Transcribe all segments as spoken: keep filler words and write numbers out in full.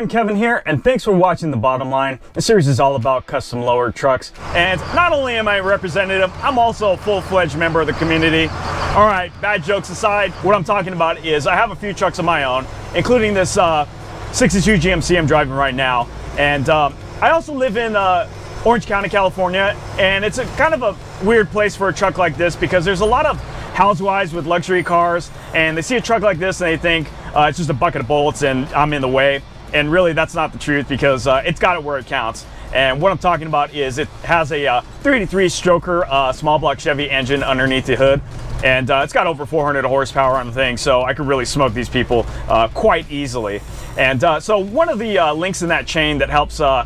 everyone, Kevin here, and thanks for watching The Bottom Line. This series is all about custom lowered trucks, and not only am I a representative, I'm also a full-fledged member of the community. All right, bad jokes aside, what I'm talking about is I have a few trucks of my own, including this uh, sixty-two G M C I'm driving right now, and um, I also live in uh, Orange County, California, and it's a kind of a weird place for a truck like this because there's a lot of housewives with luxury cars, and they see a truck like this and they think, Uh, it's just a bucket of bolts and I'm in the way. And really that's not the truth, because uh, it's got it where it counts. And what I'm talking about is it has a uh, three eighty-three stroker uh, small block Chevy engine underneath the hood. And uh, it's got over four hundred horsepower on the thing, so I could really smoke these people uh, quite easily. And uh, so one of the uh, links in that chain that helps uh,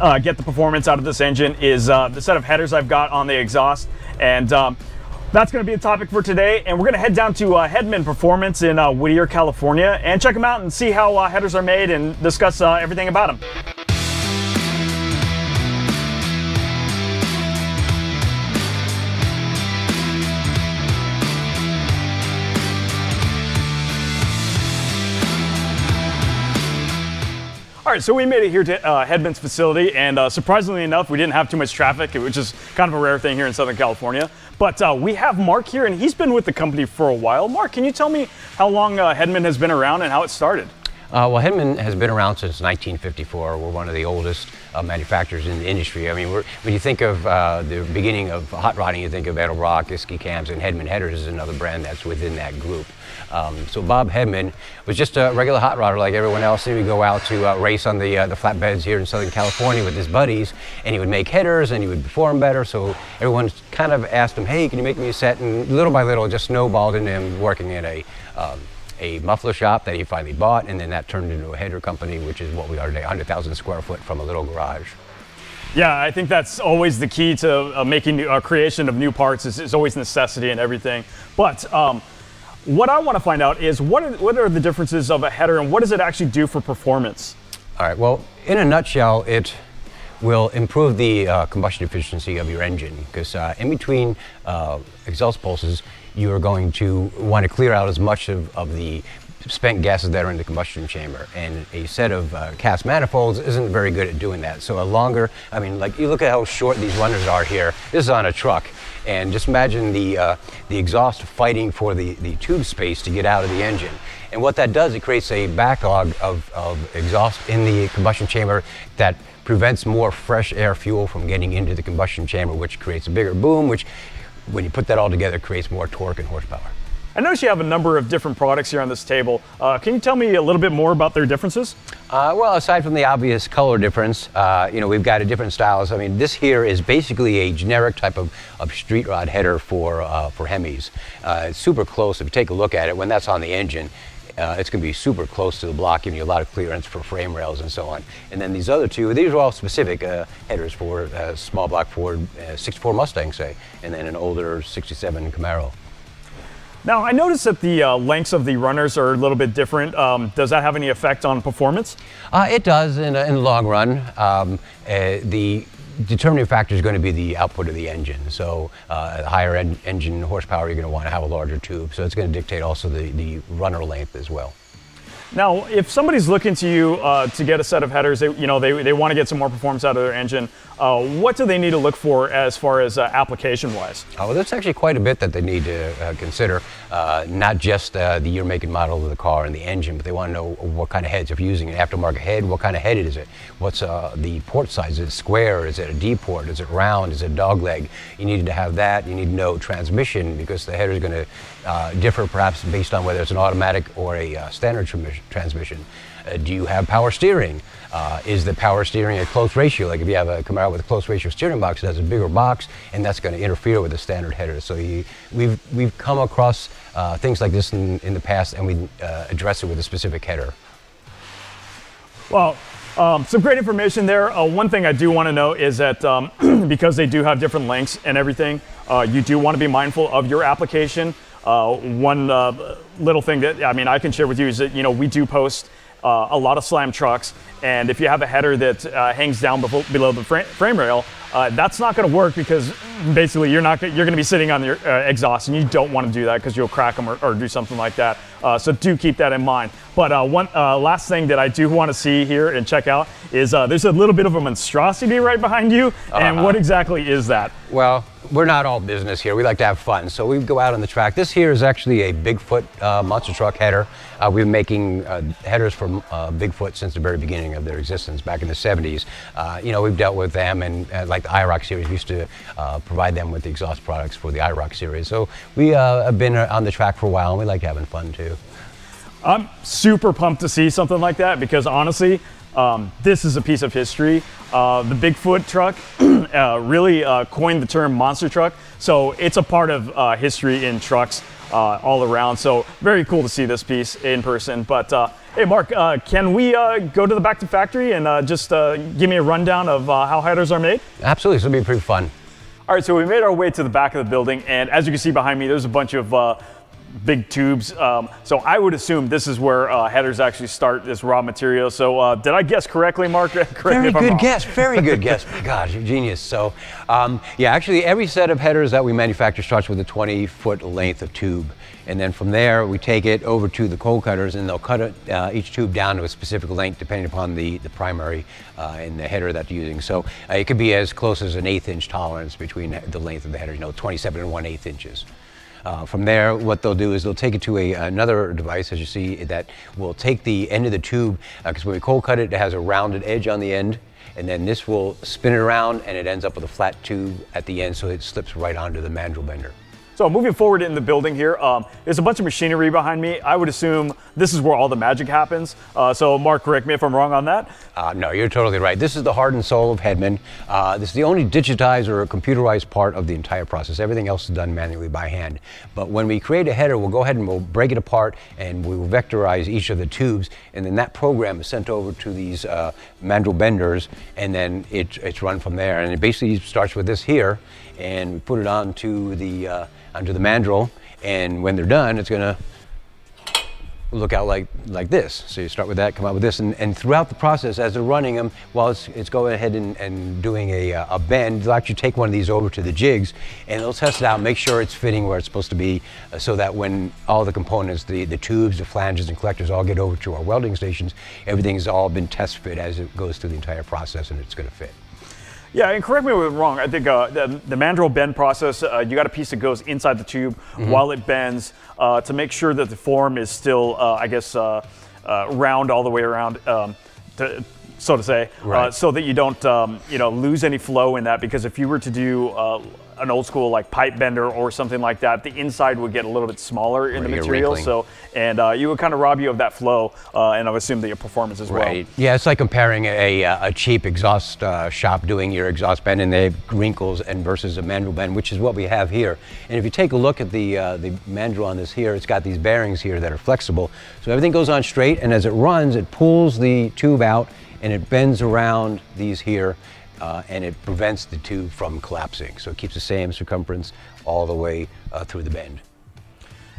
uh, get the performance out of this engine is uh, the set of headers I've got on the exhaust. And um, that's going to be a topic for today, and we're going to head down to uh, Hedman Performance in uh, Whittier, California, and check them out and see how uh, headers are made and discuss uh, everything about them. All right, so we made it here to uh, Hedman's facility, and uh, surprisingly enough, we didn't have too much traffic, which is kind of a rare thing here in Southern California. But uh, we have Mark here, and he's been with the company for a while. Mark, can you tell me how long uh, Hedman has been around and how it started? Uh, well, Hedman has been around since nineteen fifty-four. We're one of the oldest uh, manufacturers in the industry. I mean, we're, when you think of uh, the beginning of hot rodding, you think of Edelbrock, Isky Cams, and Hedman Headers is another brand that's within that group. Um, so Bob Hedman was just a regular hot rodder like everyone else. He would go out to uh, race on the, uh, the flatbeds here in Southern California with his buddies, and he would make headers and he would perform better. So everyone kind of asked him, hey, can you make me a set? And little by little, it just snowballed into him working at a um, a muffler shop that he finally bought, and then that turned into a header company, which is what we are today, one hundred thousand square foot from a little garage. Yeah, I think that's always the key to uh, making new, uh, creation of new parts is, is always necessity and everything. But um, what I want to find out is what are, what are the differences of a header and what does it actually do for performance? All right, well, in a nutshell, it will improve the uh, combustion efficiency of your engine, because uh, in between uh, exhaust pulses, you are going to want to clear out as much of, of the spent gases that are in the combustion chamber, and a set of uh, cast manifolds isn't very good at doing that. So a longer, I mean, like you look at how short these runners are here. This is on a truck, and just imagine the uh, the exhaust fighting for the the tube space to get out of the engine. And what that does, it creates a backlog of, of exhaust in the combustion chamber that prevents more fresh air fuel from getting into the combustion chamber, which creates a bigger boom, which when you put that all together, it creates more torque and horsepower. I notice you have a number of different products here on this table. Uh, can you tell me a little bit more about their differences? Uh, well, aside from the obvious color difference, uh, you know, we've got a different styles. I mean, this here is basically a generic type of, of street rod header for, uh, for Hemis. Uh, it's super close. If you take a look at it, when that's on the engine, Uh, it's going to be super close to the block, giving you a lot of clearance for frame rails and so on. And then these other two, these are all specific uh, headers for uh, small block Ford, uh, sixty-four Mustang, say, and then an older sixty-seven Camaro. Now, I noticed that the uh, lengths of the runners are a little bit different. Um, does that have any effect on performance? Uh, it does in, in the long run. Um, uh, the determining factor is going to be the output of the engine. So uh, the higher en engine horsepower, you're going to want to have a larger tube. So it's going to dictate also the, the runner length as well. Now, if somebody's looking to you uh, to get a set of headers, they, you know, they, they want to get some more performance out of their engine, uh, what do they need to look for as far as uh, application-wise? Oh, well, there's actually quite a bit that they need to uh, consider, uh, not just uh, the year, make, and model of the car and the engine, but they want to know what kind of heads. If you're using an aftermarket head, what kind of head is it? What's uh, the port size? Is it square? Is it a D-port? Is it round? Is it dogleg? You need to have that. You need to know transmission, because the header is going to uh, differ perhaps based on whether it's an automatic or a uh, standard transmission. transmission. Uh, do you have power steering? Uh, is the power steering a close ratio? Like if you have a Camaro with a close ratio steering box, it has a bigger box, and that's going to interfere with the standard header. So you, we've, we've come across uh, things like this in, in the past, and we uh, address it with a specific header. Well, um, some great information there. Uh, one thing I do want to know is that um, because they do have different lengths and everything, uh, you do want to be mindful of your application. Uh, one uh, little thing that, I mean, I can share with you is that, you know, we do post uh, a lot of slam trucks, And if you have a header that uh, hangs down below the frame, frame rail, uh, that's not going to work, because basically you're not you're going to be sitting on your uh, exhaust, and you don't want to do that because you'll crack them or, or do something like that. Uh, so do keep that in mind. But uh, one uh, last thing that I do want to see here and check out is uh, there's a little bit of a monstrosity right behind you. Uh-huh. And what exactly is that? Well, we're not all business here. We like to have fun, so we go out on the track. This here is actually a Bigfoot uh, monster truck header. Uh, we've been making uh, headers for uh, Bigfoot since the very beginning of their existence back in the seventies. Uh, you know, we've dealt with them, and uh, like the IROC series, we used to uh, provide them with the exhaust products for the IROC series. So we uh, have been on the track for a while, and we like having fun too. I'm super pumped to see something like that, because honestly, Um, this is a piece of history. Uh, the Bigfoot truck uh, really uh, coined the term monster truck, so it's a part of uh, history in trucks uh, all around. So very cool to see this piece in person. But uh, hey, Mark, uh, can we uh, go to the back to factory and uh, just uh, give me a rundown of uh, how headers are made? Absolutely, this will be pretty fun. All right, so we made our way to the back of the building, and as you can see behind me, there's a bunch of uh, big tubes. Um, so I would assume this is where uh, headers actually start, this raw material. So uh, did I guess correctly, Mark? Correct very good I'm guess, very good guess. My gosh, you're genius. So um, yeah, actually every set of headers that we manufacture starts with a twenty foot length of tube. And then from there, we take it over to the cold cutters, and they'll cut it, uh, each tube down to a specific length depending upon the, the primary uh, and the header that you're using. So uh, it could be as close as an eighth inch tolerance between the length of the header, you know, twenty-seven and one eighth inches. Uh, from there, what they'll do is they'll take it to a, another device, as you see, that will take the end of the tube, because uh, when we cold cut it, it has a rounded edge on the end, and then this will spin it around, and it ends up with a flat tube at the end, so it slips right onto the mandrel bender. So moving forward in the building here, um, there's a bunch of machinery behind me. I would assume this is where all the magic happens. Uh, so Mark, correct me if I'm wrong on that. Uh, no, you're totally right. This is the heart and soul of Hedman. Uh, this is the only digitized or computerized part of the entire process. Everything else is done manually by hand. But when we create a header, we'll go ahead and we'll break it apart, and we will vectorize each of the tubes, and then that program is sent over to these uh, mandrel benders, and then it, it's run from there. And it basically starts with this here, and we put it onto the uh, onto the mandrel, and when they're done, it's gonna look out like like this. So you start with that, come out with this, and, and throughout the process, as they're running them, while it's, it's going ahead and, and doing a, a bend, they'll actually take one of these over to the jigs, and they'll test it out, make sure it's fitting where it's supposed to be, uh, so that when all the components, the, the tubes, the flanges, and collectors all get over to our welding stations, everything's all been test fit as it goes through the entire process, and it's gonna fit. Yeah, and correct me if I'm wrong, I think uh, the, the mandrel bend process, uh, you got a piece that goes inside the tube mm-hmm. while it bends uh, to make sure that the form is still, uh, I guess, uh, uh, round all the way around, um, to, so to say, right. uh, so that you don't um, you know, lose any flow in that, because if you were to do uh, an old school like pipe bender or something like that, the inside would get a little bit smaller in right, the material. Wrinkling. So, and uh, you would kind of rob you of that flow, uh, and I would assume that your performance as right. well. Yeah, it's like comparing a, a cheap exhaust uh, shop doing your exhaust bend, and they have wrinkles, and versus a mandrel bend, which is what we have here. And if you take a look at the uh, the mandrel on this here, it's got these bearings here that are flexible. So everything goes on straight, and as it runs, it pulls the tube out, and it bends around these here. Uh, and it prevents the tube from collapsing. So it keeps the same circumference all the way uh, through the bend.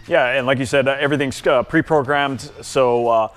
Yeah, and like you said, uh, everything's uh, pre-programmed, so uh,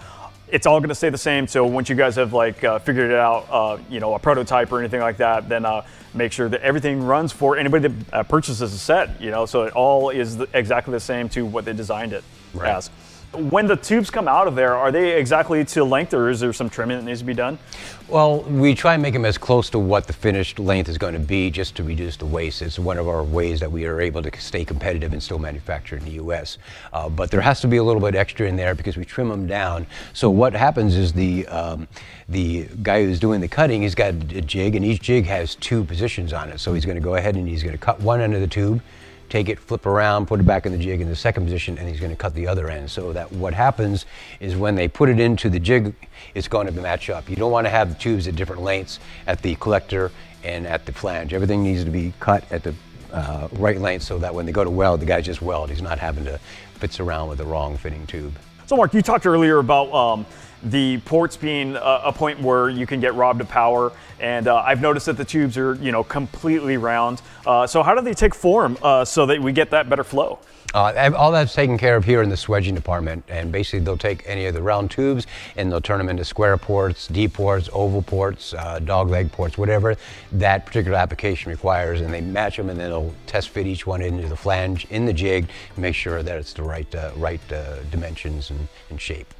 it's all gonna stay the same. So once you guys have like uh, figured it out, uh, you know, a prototype or anything like that, then uh, make sure that everything runs for anybody that uh, purchases a set, you know, so it all is the, exactly the same to what they designed it right. as. When the tubes come out of there, are they exactly to length, or is there some trimming that needs to be done? Well, we try and make them as close to what the finished length is going to be, just to reduce the waste. It's one of our ways that we are able to stay competitive and still manufacture in the U S. Uh, but there has to be a little bit extra in there because we trim them down. So what happens is the, um, the guy who's doing the cutting, he's got a jig, and each jig has two positions on it. So he's going to go ahead and he's going to cut one end of the tube, take it, flip around, put it back in the jig in the second position, and he's gonna cut the other end. So that what happens is when they put it into the jig, it's gonna match up. You don't wanna have the tubes at different lengths at the collector and at the flange. Everything needs to be cut at the uh, right length so that when they go to weld, the guy just weld. He's not having to fitz around with the wrong fitting tube. So Mark, you talked earlier about um, the ports being a, a point where you can get robbed of power. And uh, I've noticed that the tubes are, you know, completely round. Uh, so how do they take form uh, so that we get that better flow? Uh, all that's taken care of here in the swedging department, and basically they'll take any of the round tubes and they'll turn them into square ports, D ports, oval ports, uh, dog leg ports, whatever that particular application requires, and they match them, and then they'll test fit each one into the flange in the jig, make sure that it's the right, uh, right uh, dimensions and, and shape.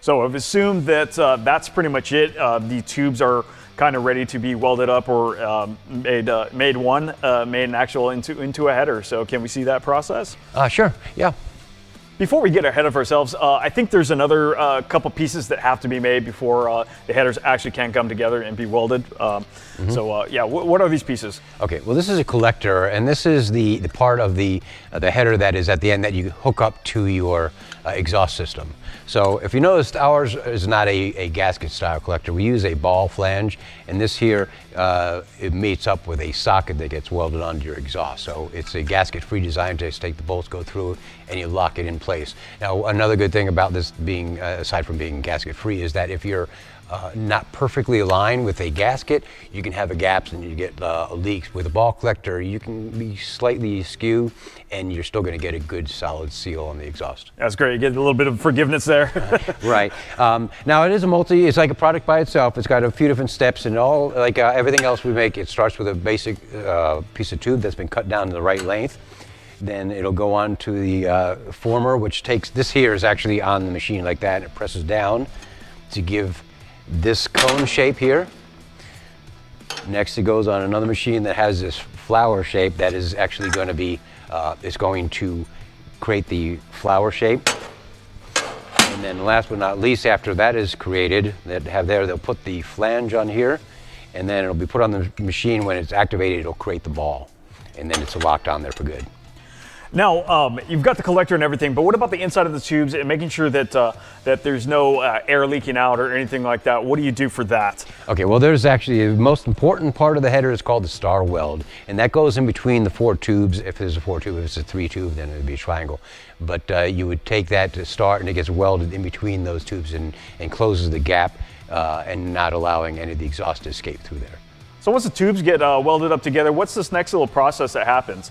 So I've assumed that uh, that's pretty much it. Uh, the tubes are kind of ready to be welded up or um, made uh, made one, uh, made an actual into, into a header. So can we see that process? Uh, sure, yeah. Before we get ahead of ourselves, uh, I think there's another uh, couple pieces that have to be made before uh, the headers actually can come together and be welded. Um, mm-hmm. So uh, yeah, w what are these pieces? Okay, well this is a collector, and this is the, the part of the, uh, the header that is at the end that you hook up to your uh, exhaust system. So if you noticed, ours is not a, a gasket style collector. We use a ball flange, and this here, uh, it meets up with a socket that gets welded onto your exhaust. So it's a gasket free design. Just take the bolts, go through, and you lock it in place. Now, another good thing about this being, uh, aside from being gasket free, is that if you're Uh, not perfectly aligned with a gasket, you can have a gaps and you get uh, leaks. With a ball collector, you can be slightly askew and you're still going to get a good solid seal on the exhaust. That's great. You get a little bit of forgiveness there. uh, right. Um, now it is a multi, it's like a product by itself. It's got a few different steps, and all, like uh, everything else we make, it starts with a basic uh, piece of tube that's been cut down to the right length. Then it'll go on to the uh, former, which takes, this here is actually on the machine like that, and it presses down to give this cone shape here. Next it goes on another machine that has this flower shape that is actually going to be, uh, it's going to create the flower shape. And then last but not least, after that is created, that have there, they'll put the flange on here, and then it'll be put on the machine. When it's activated, it'll create the ball, and then it's locked on there for good. Now, um, you've got the collector and everything, but what about the inside of the tubes and making sure that uh, that there's no uh, air leaking out or anything like that? What do you do for that? Okay, well, there's actually the most important part of the header is called the star weld, and that goes in between the four tubes. If there's a four tube, if it's a three tube, then it'd be a triangle. But uh, you would take that to start, and it gets welded in between those tubes and, and closes the gap uh, and not allowing any of the exhaust to escape through there. So once the tubes get uh, welded up together, what's this next little process that happens?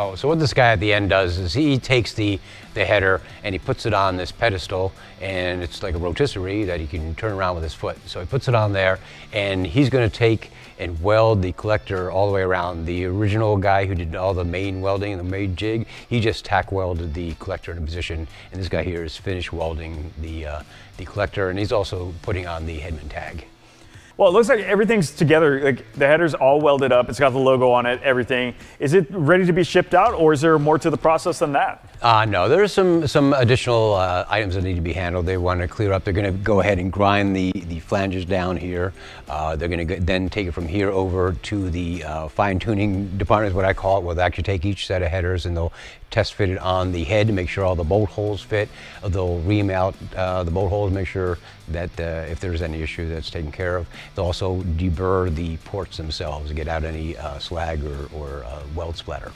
Oh, so what this guy at the end does is he takes the, the header and he puts it on this pedestal, and it's like a rotisserie that he can turn around with his foot. So he puts it on there, and he's going to take and weld the collector all the way around. The original guy who did all the main welding and the main jig, he just tack welded the collector into position, and this guy here is finished welding the, uh, the collector, and he's also putting on the Hedman tag. Well, it looks like everything's together. Like the header's all welded up. It's got the logo on it, everything. Is it ready to be shipped out, or is there more to the process than that? Uh, no, there's some, some additional uh, items that need to be handled. They want to clear up. They're going to go ahead and grind the, the flanges down here. Uh, they're going to then take it from here over to the uh, fine-tuning department, is what I call it, where they actually take each set of headers and they'll test fit it on the head to make sure all the bolt holes fit. They'll ream out uh, the bolt holes, make sure that uh, if there's any issue, that's taken care of. They'll also deburr the ports themselves to get out any uh, slag or, or uh, weld splatter.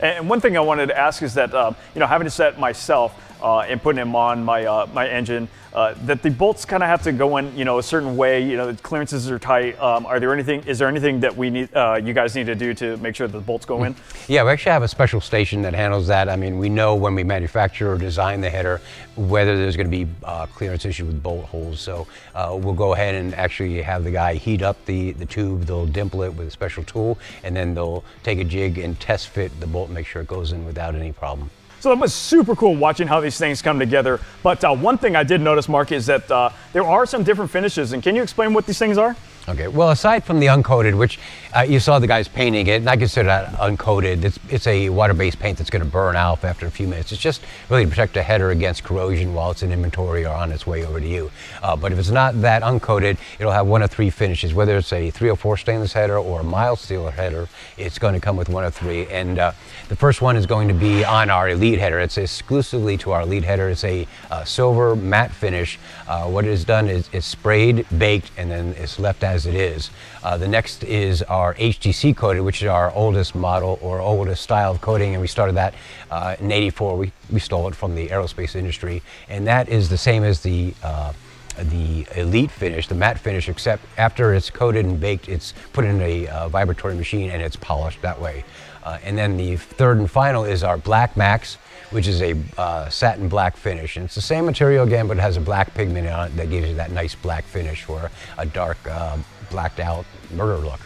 And one thing I wanted to ask is that, um, you know, having to set myself uh, and putting them on my, uh, my engine, uh, that the bolts kind of have to go in, you know, a certain way, you know, the clearances are tight. Um, are there anything, is there anything that we need, uh, you guys need to do to make sure that the bolts go in? Yeah, we actually have a special station that handles that. I mean, we know when we manufacture or design the header, whether there's going to be uh, clearance issue with bolt holes. So uh, we'll go ahead and actually have the guy heat up the, the tube. They'll dimple it with a special tool, and then they'll take a jig and test fit the bolt, make sure it goes in without any problem. So that was super cool watching how these things come together. But uh, one thing I did notice, Mark, is that uh, there are some different finishes. And can you explain what these things are? Okay, well, aside from the uncoated, which uh, you saw the guys painting it, and I consider that uncoated. It's, it's a water-based paint that's going to burn off after a few minutes. It's just really to protect the header against corrosion while it's in inventory or on its way over to you. Uh, but if it's not that uncoated, it'll have one of three finishes. Whether it's a three oh four stainless header or a mild steel header, it's going to come with one of three. And uh, the first one is going to be on our Elite header. It's exclusively to our Elite header. It's a uh, silver matte finish. Uh, what it is done is it's sprayed, baked, and then it's left as it is. Uh, the next is our H T C coated, which is our oldest model or oldest style of coating, and we started that uh, in eighty-four. We, we stole it from the aerospace industry, and that is the same as the uh, the elite finish, the matte finish, except after it's coated and baked, it's put in a uh, vibratory machine and it's polished that way. Uh, and then the third and final is our Black Max, which is a uh, satin black finish. And it's the same material again, but it has a black pigment on it that gives you that nice black finish for a dark, uh, blacked out murder look.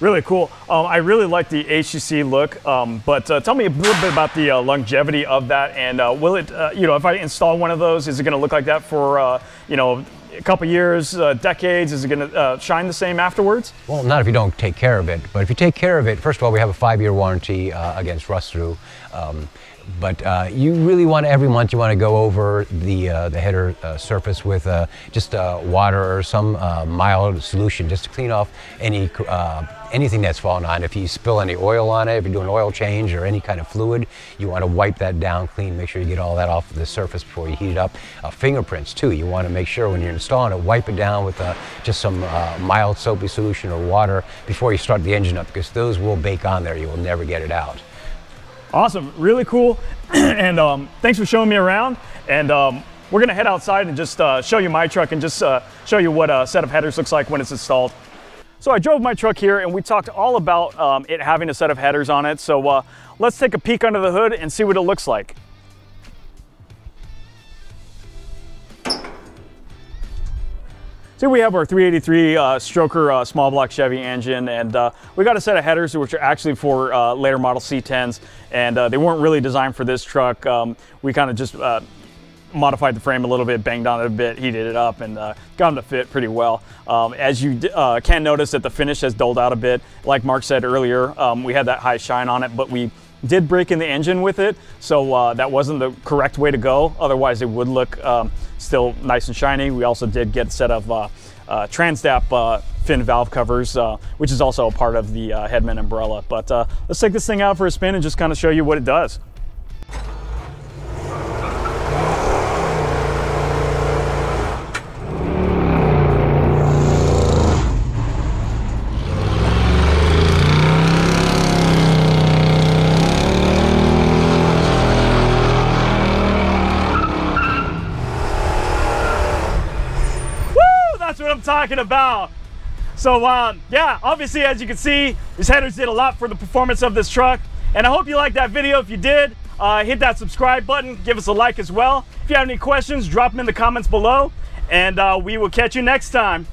Really cool. Um, I really like the H C C look, um, but uh, tell me a little bit about the uh, longevity of that, and uh, will it, uh, you know, if I install one of those, is it going to look like that for, uh, you know, a couple years, uh, decades? Is it going to uh, shine the same afterwards? Well, not if you don't take care of it. But if you take care of it, first of all, we have a five-year warranty uh, against rust-through. Um, But uh, you really want to, every month you want to go over the, uh, the header uh, surface with uh, just uh, water or some uh, mild solution just to clean off any, uh, anything that's fallen on. If you spill any oil on it, if you do an oil change or any kind of fluid, you want to wipe that down clean, make sure you get all that off the surface before you heat it up. Uh, fingerprints too, you want to make sure when you're installing it, wipe it down with uh, just some uh, mild soapy solution or water before you start the engine up, because those will bake on there, you will never get it out. Awesome, really cool, and um, thanks for showing me around, and um, we're gonna head outside and just uh, show you my truck and just uh, show you what a set of headers looks like when it's installed. So I drove my truck here and we talked all about um, it having a set of headers on it, so uh, let's take a peek under the hood and see what it looks like. So we have our three eighty-three uh, stroker uh, small block Chevy engine, and uh, we got a set of headers which are actually for uh, later model C tens, and uh, they weren't really designed for this truck. Um, we kind of just uh, modified the frame a little bit, banged on it a bit, heated it up, and uh, got them to fit pretty well. Um, as you uh, can notice that the finish has dulled out a bit. Like Mark said earlier, um, we had that high shine on it, but we did break in the engine with it, so uh, that wasn't the correct way to go. Otherwise it would look um, still nice and shiny. We also did get a set of uh, uh, Transdap uh, fin valve covers, uh, which is also a part of the uh, Hedman umbrella. But uh, let's take this thing out for a spin and just kind of show you what it does. Talking about. So um, yeah, obviously as you can see, these headers did a lot for the performance of this truck, and I hope you liked that video. If you did, uh, hit that subscribe button, give us a like as well. If you have any questions, drop them in the comments below, and uh, we will catch you next time.